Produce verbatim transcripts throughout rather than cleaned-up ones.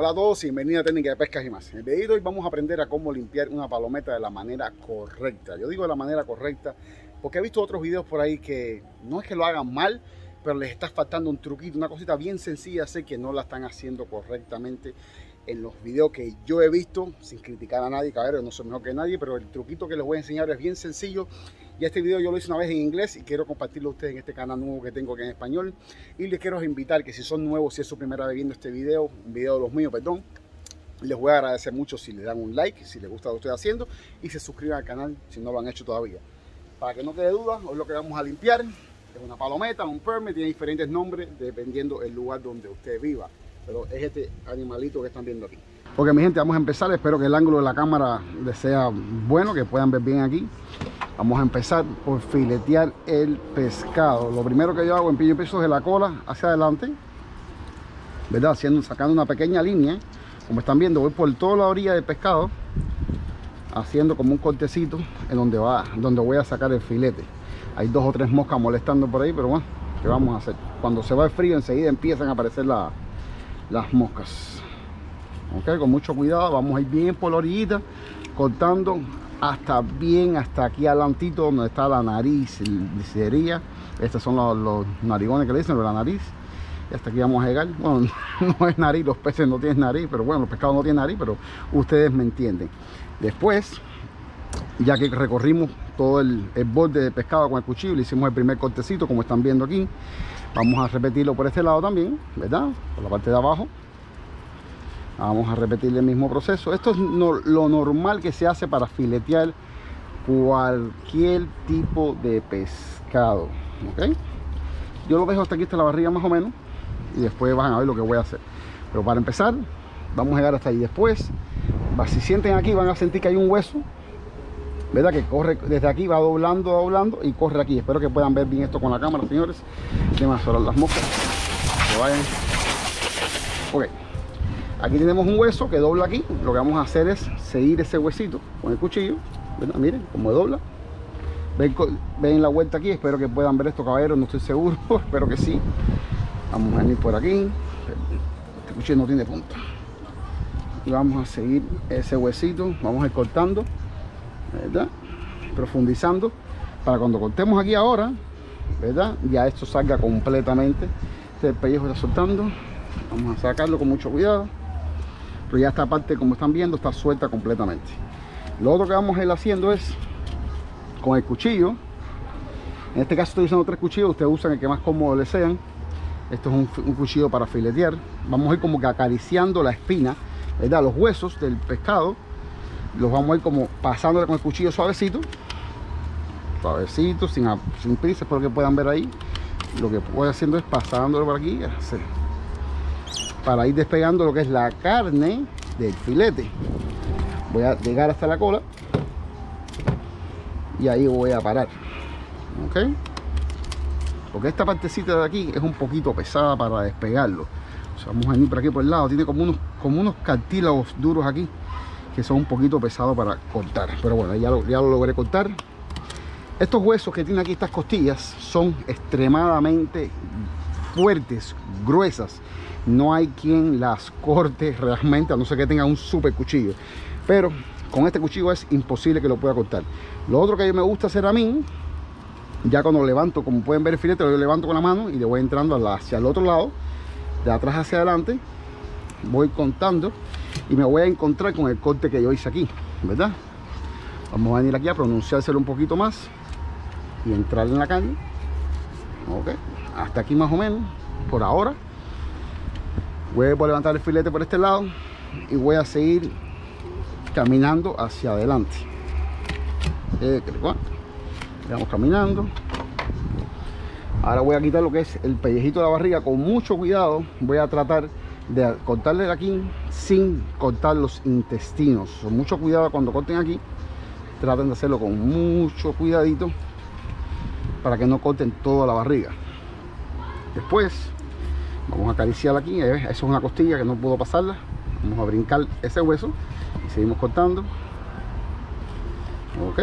Hola a todos y bienvenidos a Técnica de Pesca y más. En el video de hoy vamos a aprender a cómo limpiar una palometa de la manera correcta. Yo digo de la manera correcta porque he visto otros videos por ahí que no es que lo hagan mal, pero les está faltando un truquito, una cosita bien sencilla, sé que no la están haciendo correctamente en los videos que yo he visto, sin criticar a nadie, cabrón, no soy mejor que nadie, pero el truquito que les voy a enseñar es bien sencillo. Y este video yo lo hice una vez en inglés y quiero compartirlo a ustedes en este canal nuevo que tengo aquí en español. Y les quiero invitar que si son nuevos, si es su primera vez viendo este video, un video de los míos, perdón, les voy a agradecer mucho si le dan un like, si les gusta lo que estoy haciendo, y se suscriban al canal si no lo han hecho todavía. Para que no quede duda, hoy lo que vamos a limpiar es una palometa, un permit, tiene diferentes nombres dependiendo del lugar donde usted viva. Pero es este animalito que están viendo aquí. Ok, mi gente, vamos a empezar. Espero que el ángulo de la cámara les sea bueno, que puedan ver bien aquí. Vamos a empezar por filetear el pescado. Lo primero que yo hago, empiezo, empiezo de la cola hacia adelante, ¿verdad? Haciendo, sacando una pequeña línea. Como están viendo, voy por toda la orilla del pescado, haciendo como un cortecito en donde, va, donde voy a sacar el filete. Hay dos o tres moscas molestando por ahí, pero bueno, ¿qué vamos a hacer? Cuando se va el frío, enseguida empiezan a aparecer la, las moscas. Ok, con mucho cuidado, vamos a ir bien por la orillita, cortando hasta bien, hasta aquí adelantito donde está la nariz, dicería, estos son los, los narigones que le dicen, la nariz, y hasta aquí vamos a llegar. Bueno, no es nariz, los peces no tienen nariz, pero bueno, los pescados no tienen nariz, pero ustedes me entienden. Después, ya que recorrimos todo el, el borde de pescado con el cuchillo, le hicimos el primer cortecito, como están viendo aquí, vamos a repetirlo por este lado también, ¿verdad? Por la parte de abajo. Vamos a repetir el mismo proceso. Esto es no, lo normal que se hace para filetear cualquier tipo de pescado. ¿Okay? Yo lo dejo hasta aquí, hasta la barriga más o menos. Y después van a ver lo que voy a hacer. Pero para empezar, vamos a llegar hasta ahí. Después, si sienten aquí, van a sentir que hay un hueso, ¿verdad? Que corre desde aquí, va doblando, doblando y corre aquí. Espero que puedan ver bien esto con la cámara, señores. Déjenme solar las moscas. Que vayan. Ok. Aquí tenemos un hueso que dobla aquí. Lo que vamos a hacer es seguir ese huesito con el cuchillo, ¿verdad? Miren cómo dobla. Ven, ven la vuelta aquí. Espero que puedan ver esto, caballeros. No estoy seguro. Espero que sí. Vamos a venir por aquí. Este cuchillo no tiene punta. Y vamos a seguir ese huesito. Vamos a ir cortando, ¿verdad? Profundizando. Para cuando cortemos aquí ahora, ¿verdad? Ya esto salga completamente. Este pellejo está soltando. Vamos a sacarlo con mucho cuidado. Pero ya esta parte, como están viendo, está suelta completamente. Lo otro que vamos a ir haciendo es con el cuchillo. En este caso estoy usando tres cuchillos. Ustedes usan el que más cómodo les sean. Esto es un, un cuchillo para filetear. Vamos a ir como que acariciando la espina, ¿verdad? Los huesos del pescado los vamos a ir como pasándole con el cuchillo suavecito. Suavecito, sin, sin prisa. Espero que puedan ver ahí. Lo que voy haciendo es pasándolo por aquí, así, para ir despegando lo que es la carne del filete. Voy a llegar hasta la cola y ahí voy a parar. ¿Ok? Porque esta partecita de aquí es un poquito pesada para despegarlo. O sea, vamos a venir por aquí por el lado. Tiene como unos, como unos cartílagos duros aquí que son un poquito pesados para cortar. Pero bueno, ya lo, ya lo logré cortar. Estos huesos que tiene aquí, estas costillas, son extremadamente fuertes, gruesas. No hay quien las corte realmente, a no ser que tenga un super cuchillo. Pero con este cuchillo es imposible que lo pueda cortar. Lo otro que yo me gusta hacer a mí, ya cuando lo levanto, como pueden ver el filete, lo levanto con la mano y le voy entrando hacia el otro lado, de atrás hacia adelante. Voy contando y me voy a encontrar con el corte que yo hice aquí, ¿verdad? Vamos a venir aquí a pronunciárselo un poquito más y entrar en la carne. Ok, hasta aquí más o menos, por ahora. Voy a levantar el filete por este lado y voy a seguir caminando hacia adelante. Vamos caminando. Ahora voy a quitar lo que es el pellejito de la barriga con mucho cuidado. Voy a tratar de cortarle de aquí sin cortar los intestinos. Con mucho cuidado cuando corten aquí. Traten de hacerlo con mucho cuidadito para que no corten toda la barriga. Después vamos a acariciarla aquí. Eso es una costilla que no puedo pasarla. Vamos a brincar ese hueso y seguimos cortando. Ok,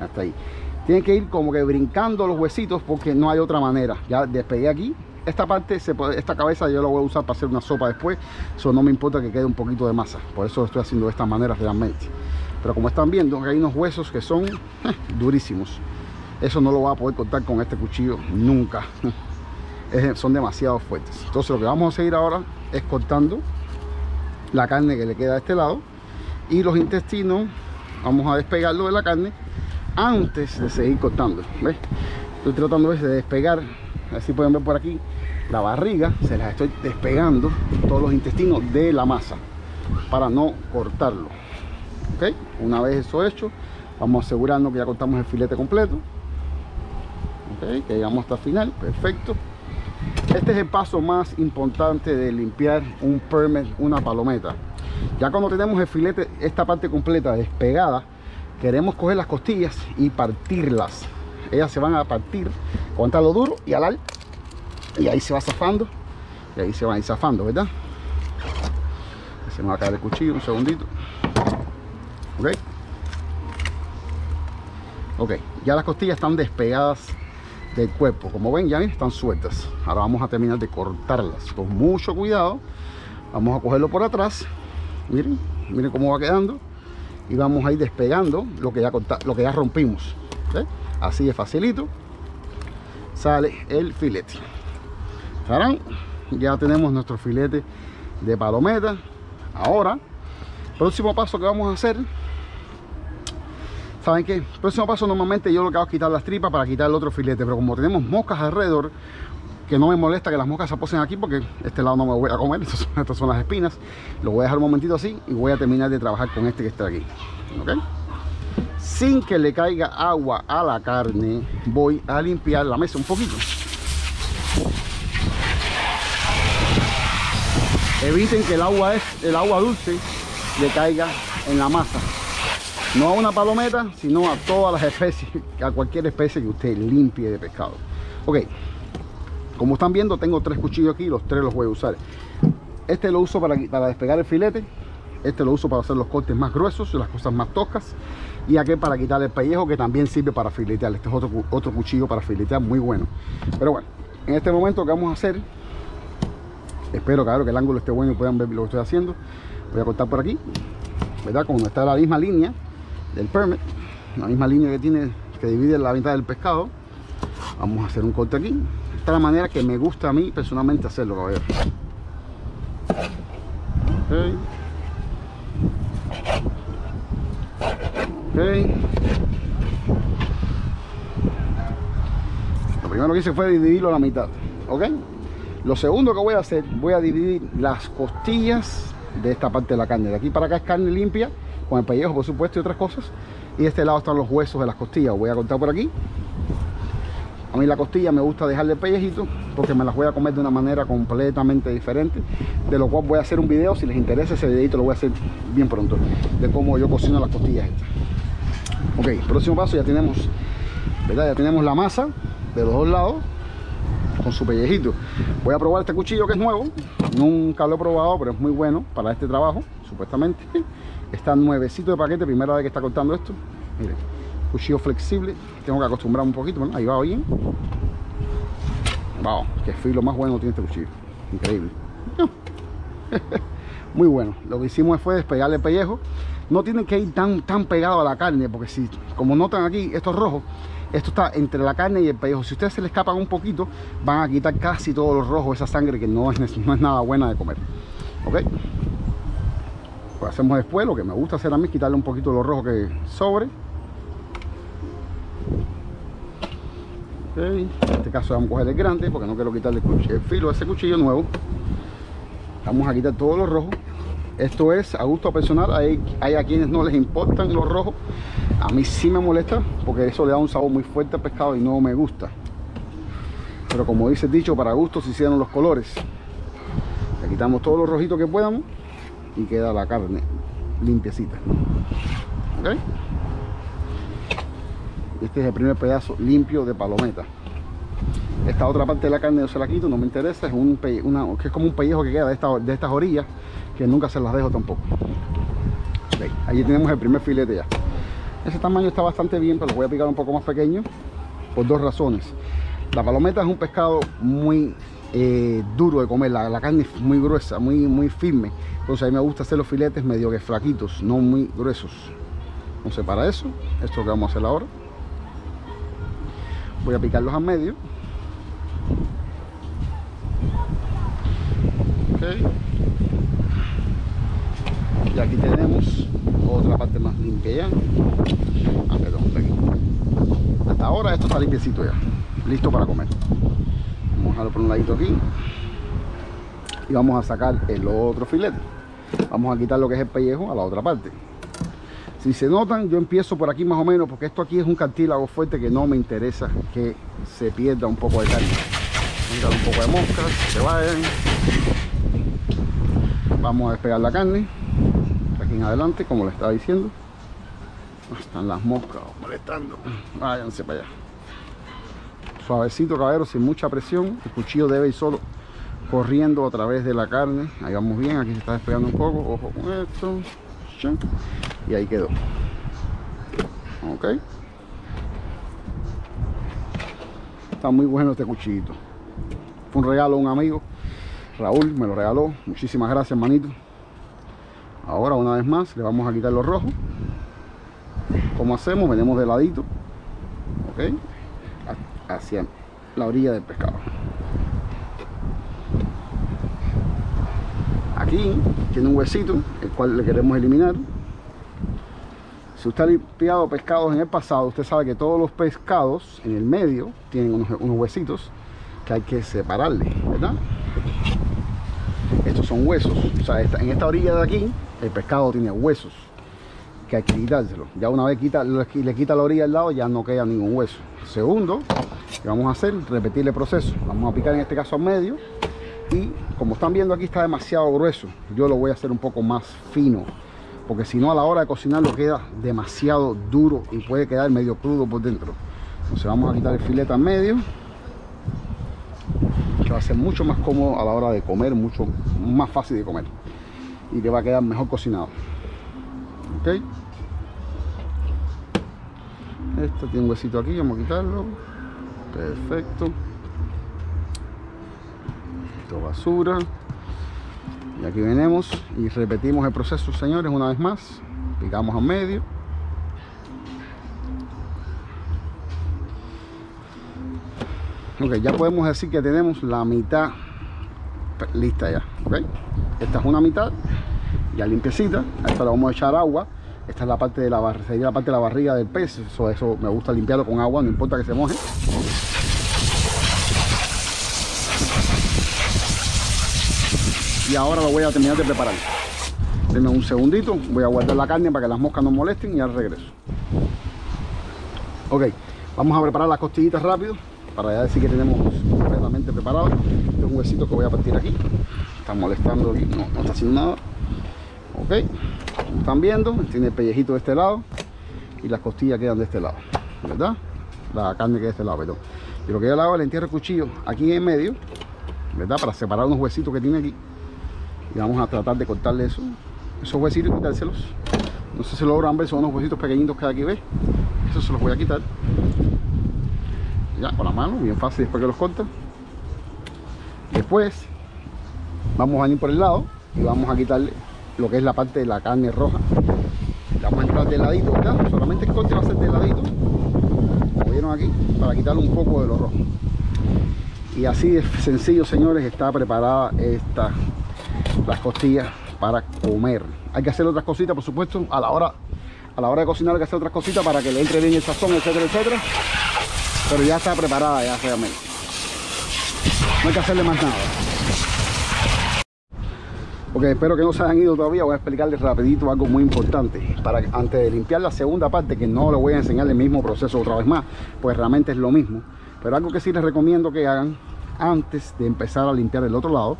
hasta ahí. Tienen que ir como que brincando los huesitos porque no hay otra manera. Ya despegué aquí. esta parte, se puede, esta cabeza yo la voy a usar para hacer una sopa después. Eso no me importa que quede un poquito de masa. Por eso estoy haciendo de esta manera realmente. Pero como están viendo, hay unos huesos que son eh, durísimos. Eso no lo va a poder cortar con este cuchillo nunca. Es, son demasiado fuertes. Entonces lo que vamos a seguir ahora es cortando la carne que le queda a este lado. Y los intestinos vamos a despegarlo de la carne antes de seguir cortando. ¿Ves? Estoy tratando de despegar, así pueden ver por aquí, la barriga, se las estoy despegando, todos los intestinos de la masa, para no cortarlo. ¿Okay? Una vez eso hecho, vamos a asegurarnos que ya cortamos el filete completo. ¿Okay? Que llegamos hasta el final, perfecto. Este es el paso más importante de limpiar un permit, una palometa. Ya cuando tenemos el filete, esta parte completa despegada, queremos coger las costillas y partirlas. Ellas se van a partir, aguantarlo duro y alar, y ahí se va zafando, y ahí se van a ir zafando, ¿verdad? Se me va a caer el cuchillo, un segundito. Ok, ok, ya las costillas están despegadas del cuerpo, como ven, ya están sueltas. Ahora vamos a terminar de cortarlas con mucho cuidado. Vamos a cogerlo por atrás, miren, miren cómo va quedando, y vamos a ir despegando lo que ya, corta, lo que ya rompimos. ¿Okay? Así de facilito sale el filete. ¿Tarán? Ya tenemos nuestro filete de palometa. Ahora, próximo paso que vamos a hacer, ¿saben qué? Próximo paso, normalmente yo lo que hago es quitar las tripas para quitar el otro filete, pero como tenemos moscas alrededor, que no me molesta que las moscas se posen aquí porque este lado no me voy a comer, estas, estas son las espinas, lo voy a dejar un momentito así y voy a terminar de trabajar con este que está aquí. ¿Ok? Sin que le caiga agua a la carne, voy a limpiar la mesa un poquito. Eviten que el agua, es, el agua dulce le caiga en la masa. No a una palometa, sino a todas las especies, a cualquier especie que usted limpie de pescado. Ok, como están viendo, tengo tres cuchillos aquí, los tres los voy a usar. Este lo uso para, para despegar el filete. Este lo uso para hacer los cortes más gruesos, las cosas más toscas. Y aquel para quitar el pellejo, que también sirve para filetear. Este es otro, otro cuchillo para filetear, muy bueno. Pero bueno, en este momento, ¿qué vamos a hacer? Espero, claro, que el ángulo esté bueno y puedan ver lo que estoy haciendo. Voy a cortar por aquí, ¿verdad? Como está la misma línea del permit, la misma línea que tiene, que divide la mitad del pescado. Vamos a hacer un corte aquí. Esta es la manera que me gusta a mí personalmente hacerlo, caballero. Okay. Okay. Lo primero que hice fue dividirlo a la mitad. Ok, lo segundo que voy a hacer, voy a dividir las costillas de esta parte de la carne. De aquí para acá es carne limpia, con el pellejo por supuesto y otras cosas. Y de este lado están los huesos de las costillas. Voy a cortar por aquí. A mí la costilla me gusta dejarle el pellejito porque me las voy a comer de una manera completamente diferente, de lo cual voy a hacer un video. Si les interesa ese videito lo voy a hacer bien pronto, de cómo yo cocino las costillas estas. Ok, próximo paso, ya tenemos, ¿verdad? Ya tenemos la masa de los dos lados con su pellejito. Voy a probar este cuchillo que es nuevo, nunca lo he probado, pero es muy bueno para este trabajo, supuestamente. Está nuevecito de paquete, primera vez que está cortando esto. Miren, cuchillo flexible, tengo que acostumbrar un poquito, ¿no? Ahí va bien. Wow, qué filo más bueno tiene este cuchillo, increíble. Muy bueno. Lo que hicimos fue despegarle el pellejo. No tienen que ir tan, tan pegado a la carne, porque si, como notan aquí, esto es rojo, esto está entre la carne y el pellejo. Si ustedes se les escapan un poquito, van a quitar casi todo lo rojo, esa sangre que no es, no es nada buena de comer. Ok, pues hacemos después, lo que me gusta hacer a mí es quitarle un poquito lo rojo que sobre. Ok, en este caso vamos a coger el grande, porque no quiero quitarle el, el filo a ese cuchillo nuevo. Vamos a quitar todo lo rojo. Esto es a gusto personal, hay, hay a quienes no les importan los rojos. A mí sí me molesta porque eso le da un sabor muy fuerte al pescado y no me gusta. Pero como dice el dicho, para gusto se hicieron los colores. Le quitamos todos los rojitos que podamos y queda la carne limpiecita. ¿Okay? Este es el primer pedazo limpio de palometa. Esta otra parte de la carne yo se la quito, no me interesa, es, un pelle, una, que es como un pellejo que queda de, esta, de estas orillas, que nunca se las dejo tampoco. Okay, allí tenemos el primer filete ya. Ese tamaño está bastante bien, pero lo voy a picar un poco más pequeño por dos razones. La palometa es un pescado muy eh, duro de comer, la, la carne es muy gruesa, muy, muy firme. Entonces a mí me gusta hacer los filetes medio que flaquitos, no muy gruesos. Entonces para eso, esto es lo que vamos a hacer ahora. Voy a picarlos al medio. Okay. Y aquí tenemos otra parte más limpia ya. Ah, perdón, aquí. Hasta ahora esto está limpiecito ya, listo para comer. Vamos a dejarlo por un ladito aquí. Y vamos a sacar el otro filete. Vamos a quitar lo que es el pellejo a la otra parte. Si se notan, yo empiezo por aquí más o menos, porque esto aquí es un cartílago fuerte que no me interesa que se pierda un poco de carne. Mira, un poco de moscas, que se vayan. Vamos a despegar la carne aquí en adelante, como le estaba diciendo. Están las moscas molestando, váyanse para allá. Suavecito, caballero, sin mucha presión. El cuchillo debe ir solo corriendo a través de la carne. Ahí vamos bien, aquí se está despegando un poco. Ojo con esto. Y ahí quedó. Ok. Está muy bueno este cuchillito. Fue un regalo a un amigo. Raúl me lo regaló, muchísimas gracias, manito. Ahora una vez más le vamos a quitar los rojos. ¿Cómo hacemos? Venimos de ladito, ok, hacia la orilla del pescado. Aquí tiene un huesito, el cual le queremos eliminar. Si usted ha limpiado pescados en el pasado, usted sabe que todos los pescados en el medio tienen unos, unos huesitos que hay que separarle, ¿verdad? Estos son huesos, o sea, en esta orilla de aquí el pescado tiene huesos que hay que quitárselo. Ya una vez quita, le quita la orilla al lado, ya no queda ningún hueso. Segundo, que vamos a hacer, repetir el proceso. Vamos a picar en este caso al medio, y como están viendo aquí está demasiado grueso. Yo lo voy a hacer un poco más fino, porque si no a la hora de cocinarlo queda demasiado duro y puede quedar medio crudo por dentro. Entonces vamos a quitar el filete al medio. Que va a ser mucho más cómodo a la hora de comer, mucho más fácil de comer, y que va a quedar mejor cocinado. Ok, este tiene un huesito aquí, vamos a quitarlo. Perfecto. Esto basura. Y aquí venimos y repetimos el proceso, señores, una vez más. Picamos al medio. Ok, ya podemos decir que tenemos la mitad lista ya, ok. Esta es una mitad, ya limpiecita. A esta le vamos a echar agua. Esta es la parte de la barriga, la parte de la barriga del pez. Eso, eso me gusta limpiarlo con agua, no importa que se moje. Y ahora lo voy a terminar de preparar. Denme un segundito, voy a guardar la carne para que las moscas no molesten y al regreso. Ok, vamos a preparar las costillitas rápido, para ya decir que tenemos completamente preparado. Este es un huesito que voy a partir aquí. Está molestando aquí, no, no está haciendo nada. Ok, como están viendo, tiene el pellejito de este lado y las costillas quedan de este lado, ¿verdad? La carne queda de este lado, perdón. Y lo que yo le hago es le entierro el cuchillo aquí en medio, ¿verdad? Para separar unos huesitos que tiene aquí. Y vamos a tratar de cortarle eso, esos huesitos y quitárselos. No sé si logran ver, son unos huesitos pequeñitos que aquí ve. Eso se los voy a quitar. Ya, con la mano, bien fácil, después que los corta. Después vamos a venir por el lado y vamos a quitarle lo que es la parte de la carne roja. La vamos a entrar de ladito, ¿verdad? Solamente el corte va a ser de ladito, como vieron aquí, para quitarle un poco de lo rojo. Y así de sencillo, señores, está preparada esta, las costillas para comer. Hay que hacer otras cositas, por supuesto, a la hora, a la hora de cocinar hay que hacer otras cositas para que le entre bien el sazón, etcétera, etcétera. Pero ya está preparada ya realmente. No hay que hacerle más nada. Ok, espero que no se hayan ido todavía. Voy a explicarles rapidito algo muy importante. Para, antes de limpiar la segunda parte, que no les voy a enseñar el mismo proceso otra vez más, pues realmente es lo mismo. Pero algo que sí les recomiendo que hagan antes de empezar a limpiar el otro lado,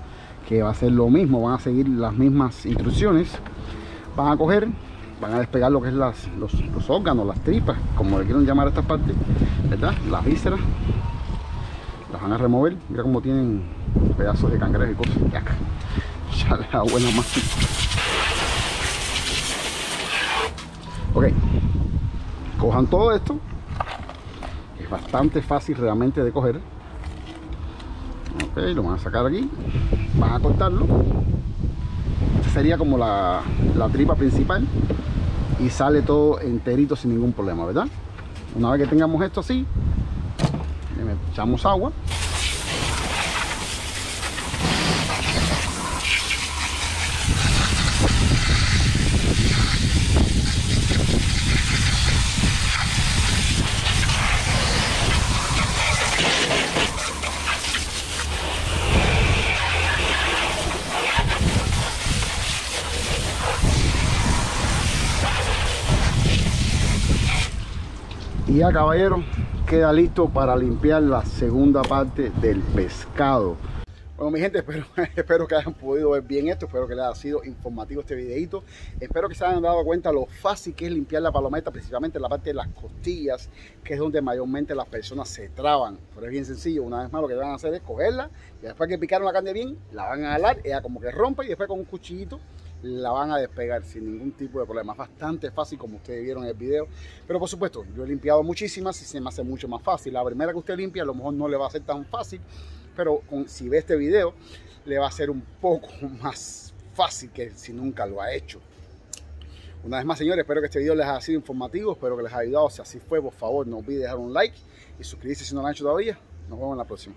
que va a ser lo mismo, van a seguir las mismas instrucciones. Van a coger, van a despegar lo que es las, los, los órganos, las tripas, como le quieran llamar a estas partes, ¿verdad? Las vísceras las van a remover. Mira como tienen pedazos de cangrejo y cosas. Ya, ya le da buena más. Ok, cojan todo esto, es bastante fácil realmente de coger. Ok, lo van a sacar aquí, van a cortarlo. Esta sería como la, la tripa principal y sale todo enterito sin ningún problema, ¿verdad? Una vez que tengamos esto así, le echamos agua. Y ya, caballero, queda listo para limpiar la segunda parte del pescado. Bueno, mi gente, espero, espero que hayan podido ver bien esto, espero que les haya sido informativo este videito. Espero que se hayan dado cuenta lo fácil que es limpiar la palometa, principalmente la parte de las costillas, que es donde mayormente las personas se traban. Pero es bien sencillo, una vez más lo que van a hacer es cogerla, y después que picaron la carne bien, la van a jalar, ella como que rompe, y después con un cuchillito la van a despegar sin ningún tipo de problema. Es bastante fácil, como ustedes vieron en el video. Pero por supuesto, yo he limpiado muchísimas y se me hace mucho más fácil. La primera que usted limpia a lo mejor no le va a ser tan fácil, pero con, si ve este video le va a ser un poco más fácil que si nunca lo ha hecho. Una vez más, señores, espero que este video les haya sido informativo, espero que les haya ayudado. Si así fue, por favor no olviden dejar un like y suscribirse si no lo han hecho todavía. Nos vemos en la próxima.